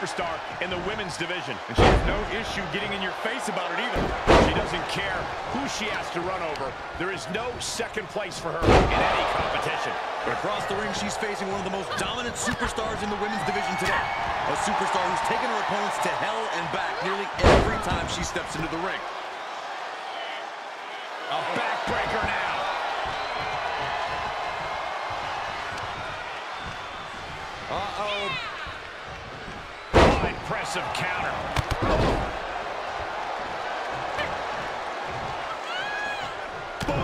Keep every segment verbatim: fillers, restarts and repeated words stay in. Superstar in the women's division. And she has no issue getting in your face about it either. She doesn't care who she has to run over. There is no second place for her in any competition. But across the ring, she's facing one of the most dominant superstars in the women's division today. A superstar who's taken her opponents to hell and back nearly every time she steps into the ring. A backbreaker now. Uh-oh. Impressive counter. Boom.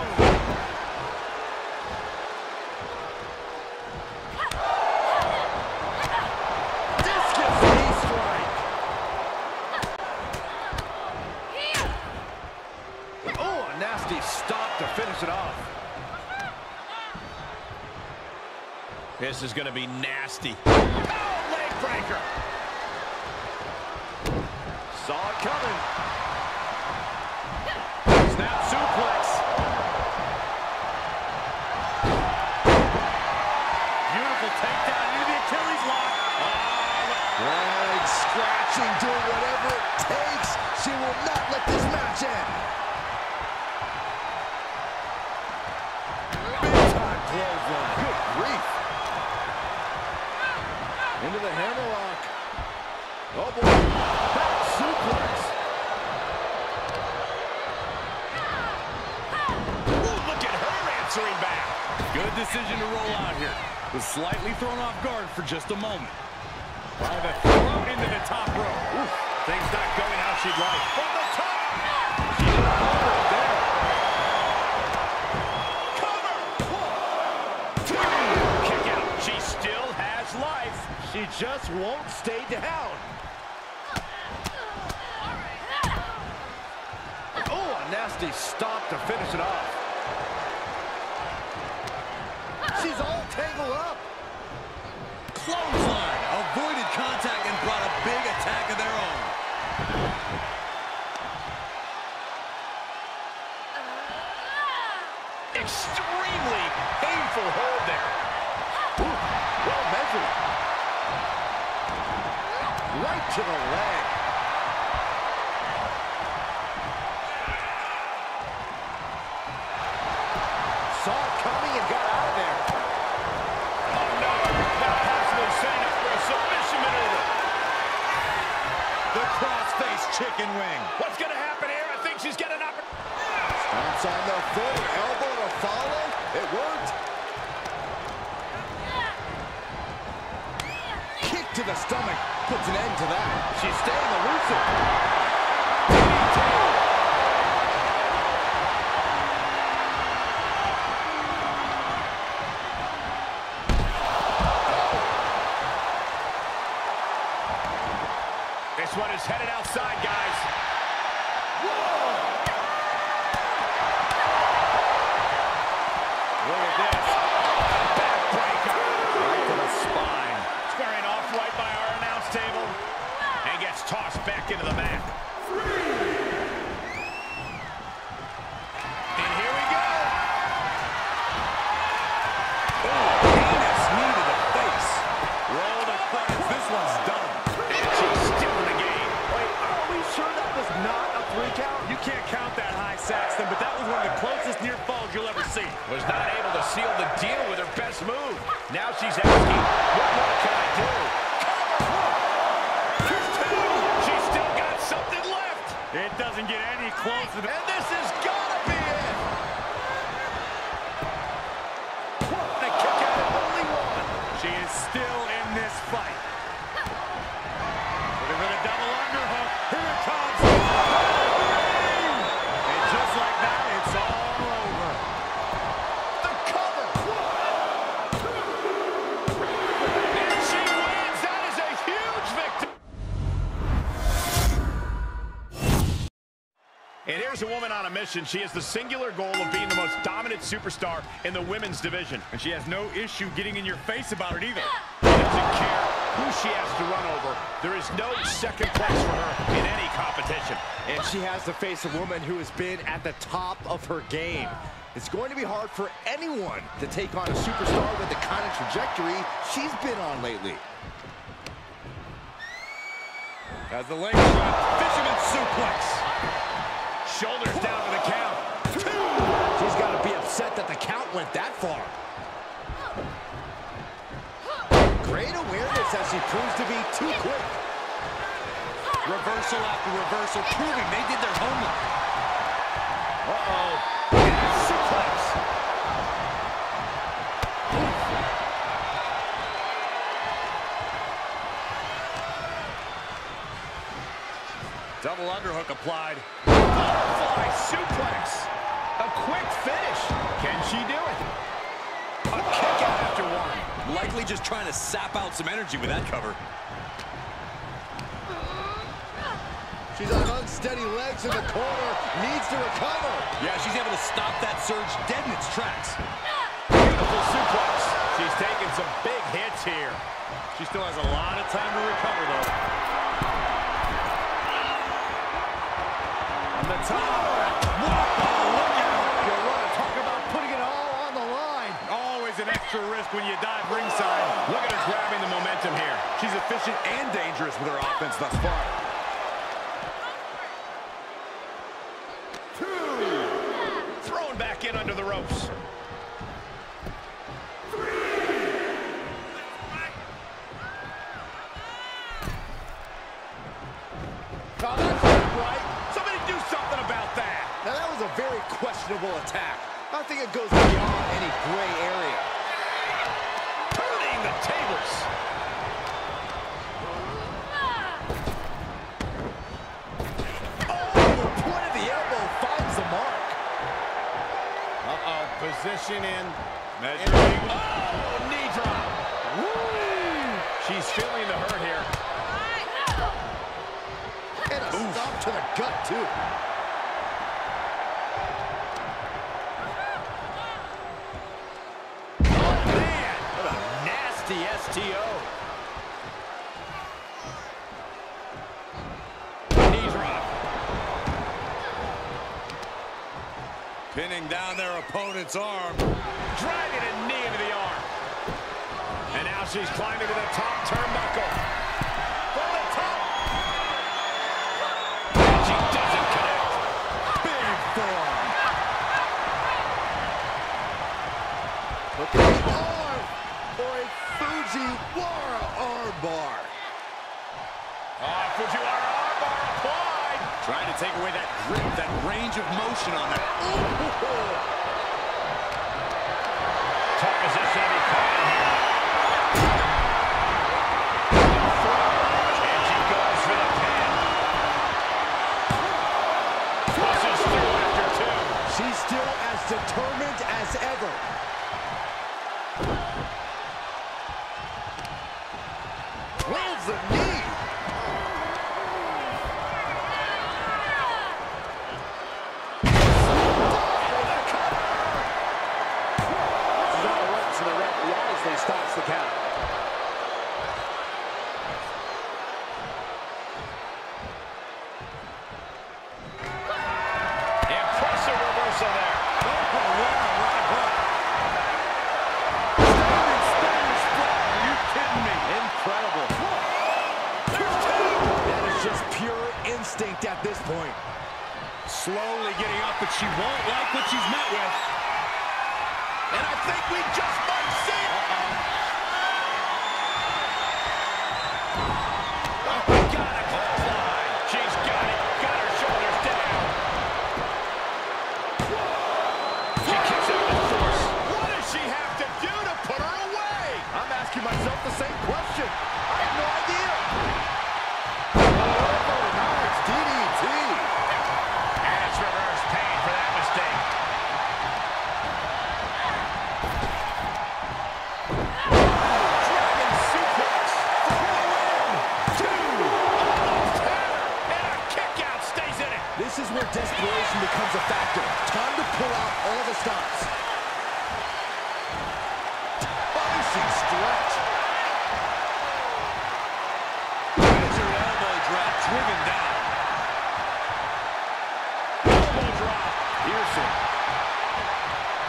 Discus knee strike. Oh, a nasty stop to finish it off. This is going to be nasty. Oh, leg breaker. Saw it coming. Snap suplex. Beautiful takedown into the Achilles lock. Oh, leg scratching, doing whatever it takes. She will not let this match end. Big time clothesline. Good grief. Into the hammerlock. Oh boy. Back. Good decision to roll out here. Was slightly thrown off guard for just a moment. By the throat into the top row. Oof, things not going how she'd like. From the top! She didn't hold it there. Cover! One, two! Kick out. She still has life. She just won't stay down. Oh, a nasty stop to finish it off. She's all tangled up. Clothesline. Avoided contact and brought a big attack of their own. Extremely painful hold there. Ooh, well measured. Right to the leg. Saw it coming and got out of there. Chicken wing. What's going to happen here? I think she's got an opportunity. Stomps on the foot, elbow to follow. It worked. Kick to the stomach. Puts an end to that. She's staying elusive. This one is headed outside, guys. Whoa! Look at this. Backbreaker. Right to the spine. Squaring off right by our announce table. And gets tossed back into the mat. And here we go. Oh, heinous knee to the face. Roll to clearance. This one's done. Not a three count. You can't count that high, Saxton, but that was one of the closest near falls you'll ever see. Was not able to seal the deal with her best move. Now she's asking, what more can I do? She's still got something left. It doesn't get any closer. And this has got to be it. And a kick out of only one. She is still in this fight. Looking for the double underhook. Here it comes. And here's a woman on a mission. She has the singular goal of being the most dominant superstar in the women's division. And she has no issue getting in your face about it either. She doesn't care who she has to run over. There is no second place for her in any competition. And she has to face a woman who has been at the top of her game. It's going to be hard for anyone to take on a superstar with the kind of trajectory she's been on lately. As the leg shot, fisherman suplex. Shoulders down to the count. Two. She's got to be upset that the count went that far. Great awareness as she proves to be too quick. Reversal after reversal, proving they did their homework. Uh-oh. Suplex. Double underhook applied. Butterfly suplex. A quick finish. Can she do it? A kick out after one. Likely just trying to sap out some energy with that cover. She's on unsteady legs in the corner. Needs to recover. Yeah, she's able to stop that surge dead in its tracks. Beautiful suplex. She's taking some big hits here. She still has a lot of time to recover, though. The top. Whoa, look out. You want to talk about putting it all on the line. Always an extra risk when you dive ringside. Look at her grabbing the momentum here. She's efficient and dangerous with her offense thus far. Two. Thrown back in under the ropes. Questionable attack. I think it goes beyond any gray area. Turning the tables. Ah. Oh, the point of the elbow finds the mark. Uh-oh, position in. Measuring. Oh, knee drop. Woo. She's feeling the hurt here. And a Oof. stomp to the gut, too. T O Knee drop. Pinning down their opponent's arm. Driving a knee into the arm. And now she's climbing to the top turnbuckle. From the top. And she doesn't connect. Big form. Look at the arm for a Fujiwara armbar. Oh, Fujiwara armbar applied. Trying to take away that grip, that range of motion on that. Tough position to be caught in here. And she goes for the pin. Crosses through after two. She's still as determined as ever. The knee. To the right wisely stops the count. Impressive reversal there. At this point, slowly getting up, but she won't like what she's met with. And I think we just might see it. Uh-oh. Oh, we got a close line. She's got it. Got her shoulders down. She kicks out with force. What does she have to do to put her away? I'm asking myself the same question. I have no idea. D D T. And it's reverse pain for that mistake. Dragon suplex. Two. Almost had her. And her kick out stays in it. This is where desperation becomes a factor. Time to pull out all the stops. Spicy stretch. Driven down. Elbow drop. Pearson.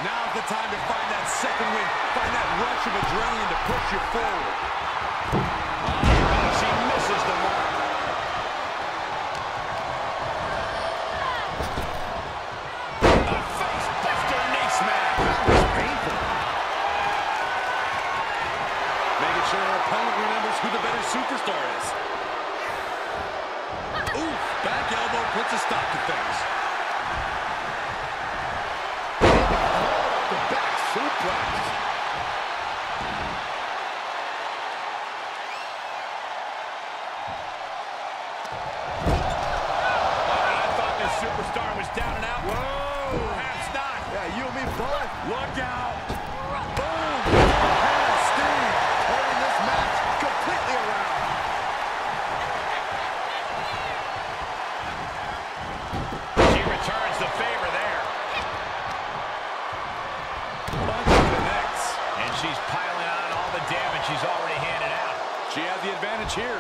Now's the time to find that second wind. Find that rush of adrenaline to push you forward. Oh, she misses the mark. puts a stop to things. The back suplex. I thought this superstar was down and out. Whoa! Perhaps not. Yeah, you and me both. Look out. Boom! Hell, Steve holding this match completely around. She's piling on all the damage she's already handed out. She has the advantage here.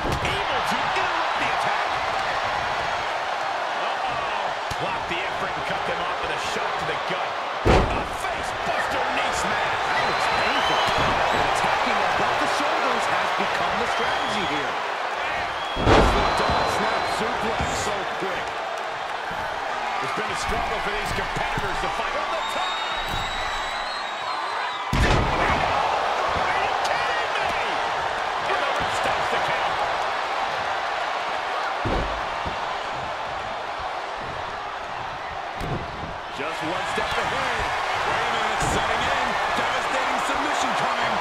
Able to interrupt the attack. Uh-oh. Blocked the effort and cut them off with a shot to the gut. A face buster knee smash. That was painful. Attacking above the shoulders has become the strategy here. Suplex so quick. It's been a struggle for these competitors to fight on the top. Are you kidding me? And the ref stops the count. Just one step ahead. Wait a minute, setting in. Devastating submission coming.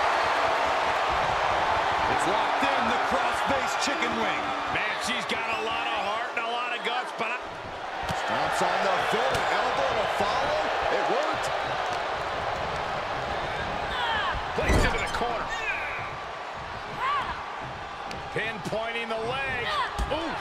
It's locked in, the cross-face chicken wing. Man, she's got a lot of heart and a lot of guts, but... I stomps on the foot, elbow to follow. It worked. Placed into the corner. Pinpointing the leg. Ooh.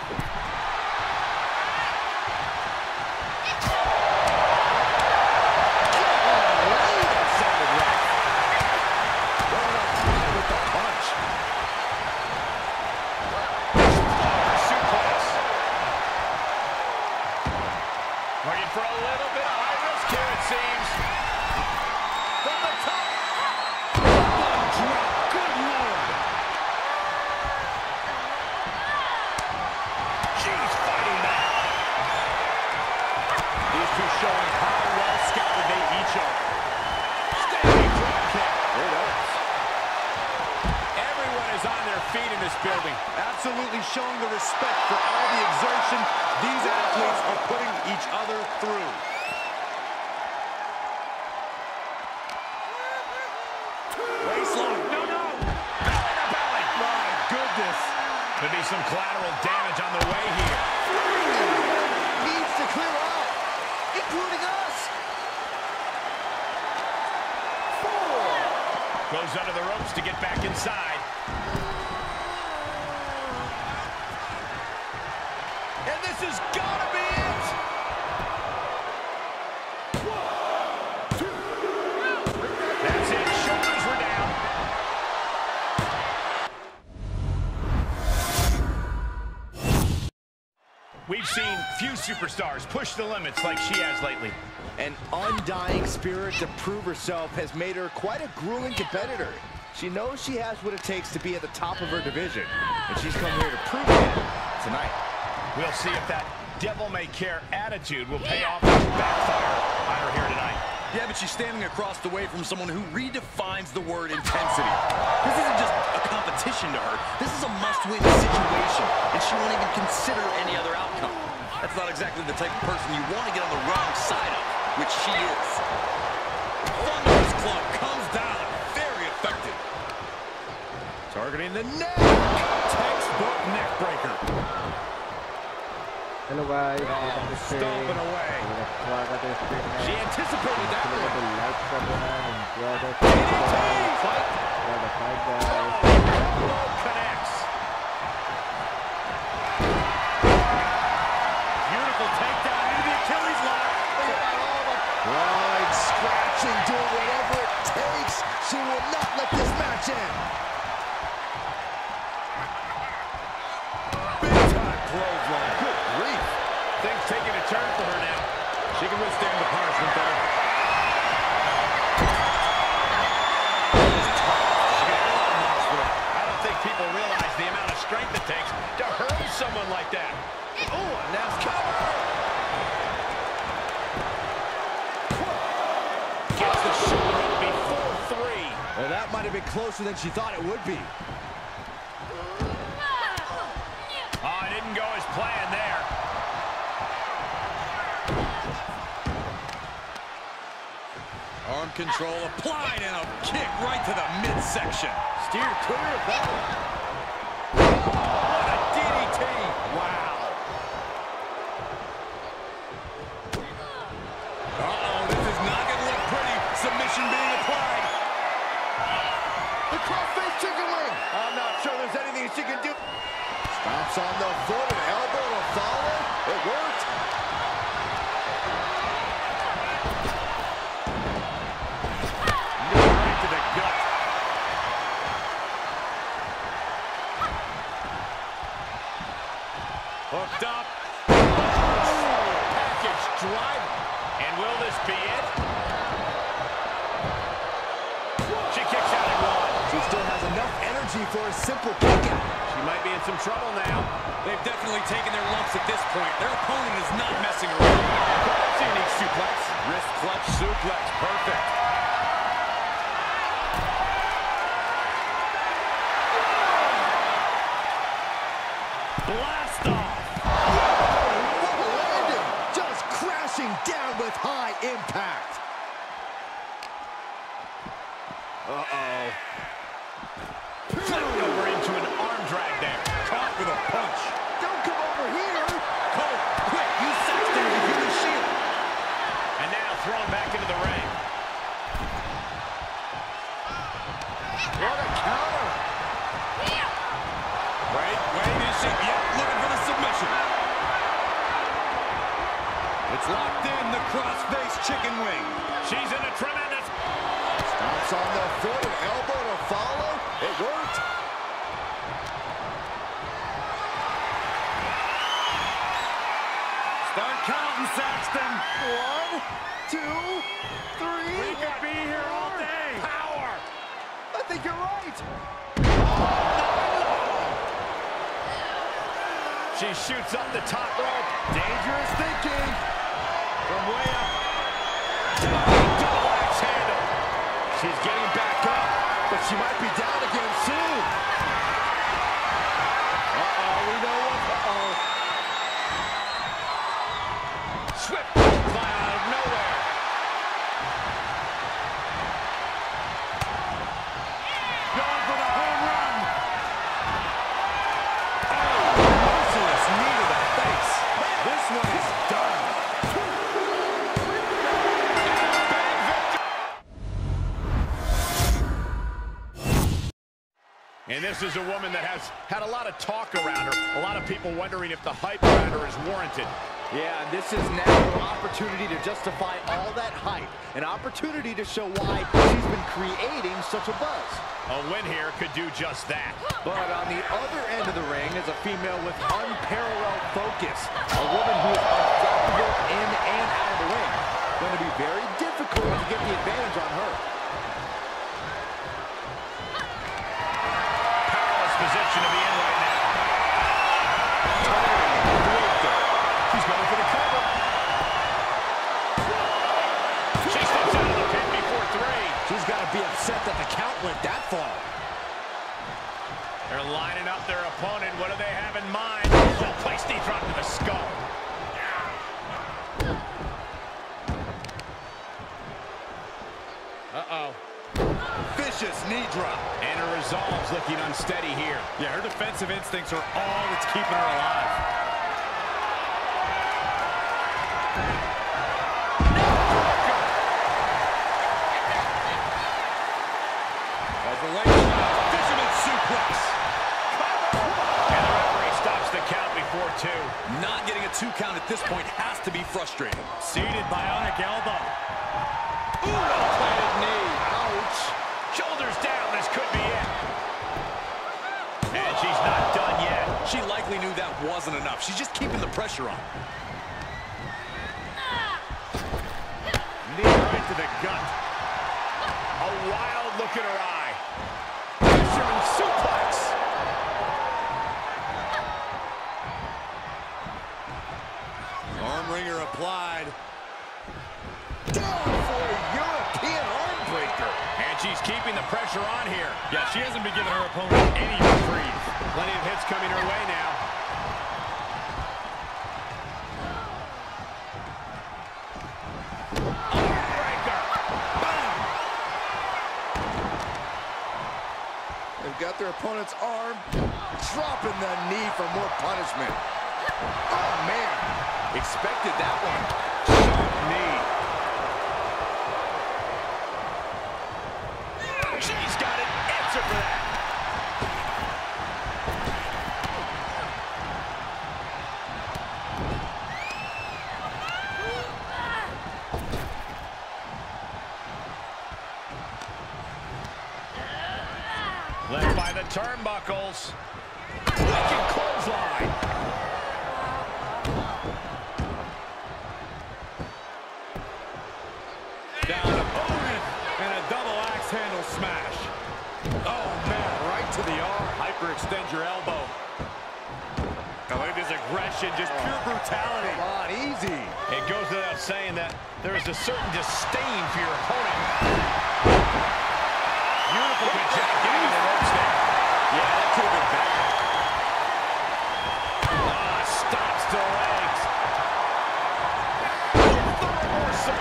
For a little bit of high risk here, it seems. From the top. One drop. Good lord. She's fighting back. These two showing how well scouted they each other. Standing drop kick. It hurts. Everyone is on their feet in this building. Absolutely showing the respect for all the exertion these athletes are putting each other through. Waistline. No, no. Belly to belly. My goodness. Could be some collateral damage on the way here. Needs to clear up, including us. Four. Goes under the ropes to get back inside. And this is gonna be it! One, two, three. That's it, shoulders were down. We've seen few superstars push the limits like she has lately. An undying spirit to prove herself has made her quite a grueling competitor. She knows she has what it takes to be at the top of her division, and she's come here to prove it tonight. We'll see if that devil-may-care attitude will pay off and backfire on her here tonight. Yeah, but she's standing across the way from someone who redefines the word intensity. This isn't just a competition to her. This is a must-win situation, and she won't even consider any other outcome. That's not exactly the type of person you want to get on the wrong side of, which she is. Thunderous club comes down. Very effective. Targeting the neck. Textbook neck breaker. Hello guys, oh, stomping away. She anticipated that one. Oh, connects. Beautiful takedown into the Achilles lock. Right, scratching, doing whatever it takes. She will not let this match end. Turn for her now. She can withstand the punishment there. She got a lot of muscle. I don't think people realize the amount of strength it takes to hurl someone like that. Oh, and that's cover. Gets the shoulder up before three. That might have been closer than she thought it would be. Oh, it didn't go as planned there. Arm control applied and a kick right to the midsection. Steer clear of that one. What a D D T. Wow. Uh-oh, this is not going to look pretty. Submission being applied. The crossface chicken wing. I'm not sure there's anything she can do. Stomps on the foot and elbow to follow. It worked. Hooked up. Oh, package drive. And will this be it? She kicks out at one. She still has enough energy for a simple kicking. She might be in some trouble now. They've definitely taken their lumps at this point. Their opponent is not messing around. That's a unique suplex. Wrist clutch suplex. Perfect. Blast off! What a landing! Just crashing down with high impact. Uh-oh. Flipped over into an arm drag there. Caught with a punch. Don't come over here! Cole, quick, use Saxton to get the shield. And now thrown back into the ring. What a counter! Wait, wait, is she? Yep, looking for the submission. It's locked in, the cross-face chicken wing. She's in a tremendous... Stomps on the foot and elbow to follow. It worked. Start counting, Saxton. One, two, three. We could be here all day. Power. I think you're right. Oh. She shoots up the top rope. Dangerous thinking. From way up. Double axe handle. She's getting back up, but she might be down again soon. Uh-oh, we know what. Uh-oh. Swift fly out of nowhere. Going for the home run. This one is done. Big victory. And this is a woman that has had a lot of talk around her. A lot of people wondering if the hype around her is warranted. Yeah, and this is now an opportunity to justify all that hype. An opportunity to show why she's been creating such a buzz. A win here could do just that. But on the other end of the ring is a female with unparalleled focus. A woman who is unstoppable in and out of the ring. Going to be very difficult to get the advantage on her. Powerless position to be in right now. She's going for the cover. She steps out of the pin before three. She's got to be upset that the count went that far. They're lining up their opponent. What do they have in mind? She'll place knee drop to the skull. Uh-oh. Vicious knee drop. And her resolve's looking unsteady here. Yeah, her defensive instincts are all that's keeping her alive. As the leg shot, fisherman suplex. Four, two. Not getting a two count at this point has to be frustrating. Seated bionic elbow. Ooh, a planted knee. Ouch. Shoulders down, this could be it. And she's not done yet. She likely knew that wasn't enough. She's just keeping the pressure on. Knee right to the gut. A wild look in her eye. Fisherman suplex. Ringer applied. Down for a European arm breaker. And she's keeping the pressure. pressure on here. Yeah, she hasn't been giving her opponent any reprieve. Plenty of hits coming her way now. Got their opponent's arm, dropping the knee for more punishment. Oh, man. Expected that one. Sharp knee. She's got an answer for that. Left by the turnbuckles. Wicked clothesline. Down opponent and a double axe handle smash. Oh, man, right to the arm. Hyperextend your elbow. Oh, look at his aggression, just pure brutality. Come on, easy. It goes without saying that there is a certain disdain for your opponent. Beautiful job getting the ropes there. Yeah, that could have been better. Ah, stops the legs. Reversal.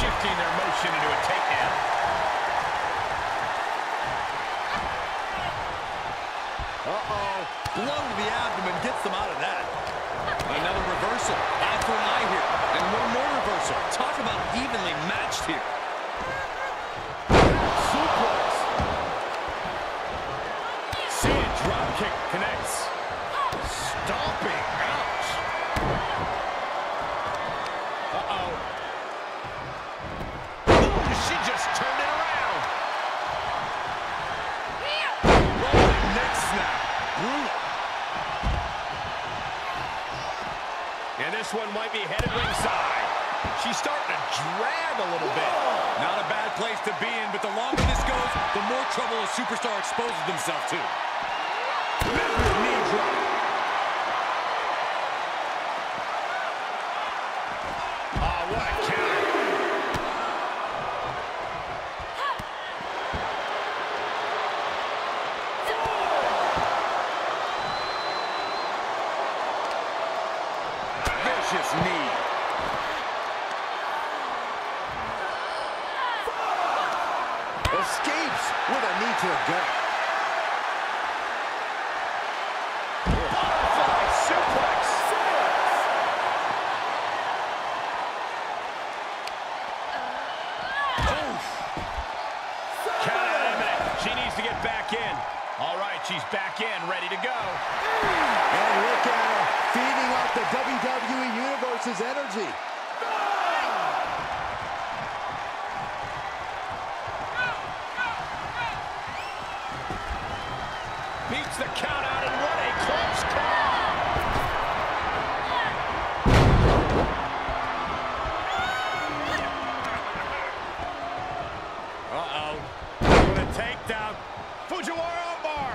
Shifting their motion into a takedown. Uh-oh. Blow to the abdomen gets them out of that. Another reversal. After an eye here. And one more reversal. Talk about evenly matched here. Suplex. See, drop kick connects. Stomping. Ouch. Uh-oh. She just turned it around. Rolling neck snap. Brutal. And this one might be headed ringside. She's starting to drag a little bit. Whoa. Not a bad place to be in, but the longer this goes, the more trouble a superstar exposes themselves to. Measured knee drop. Oh, what a counter. Vicious knee. Escapes with a knee to the gut. Butterfly suplex. Oof. Count out a minute. She needs to get back in. All right, she's back in, ready to go. And look at her, feeding off the W W E Universe's energy. Beats the count out, and what a close call! Uh-oh. What a takedown. Fujiwara armbar.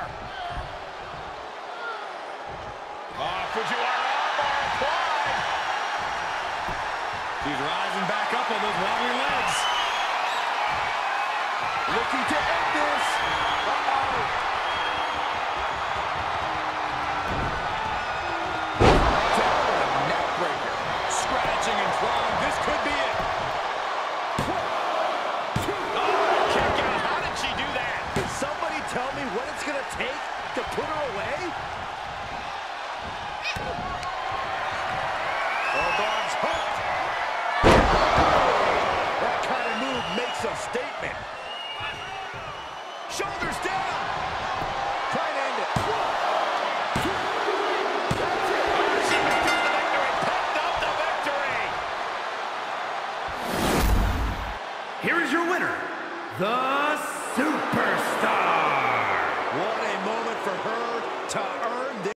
Oh, Fujiwara armbar applied. She's rising back up on those wobbly legs. Looking to end this. Uh-oh. And crying. This could be it. Oh, kick out. How did she do that? Did somebody tell me what it's going to take to put her away? Bulldog's hooked. That kind of move makes a statement. Shoulders down. Try to end it. Here is your winner, the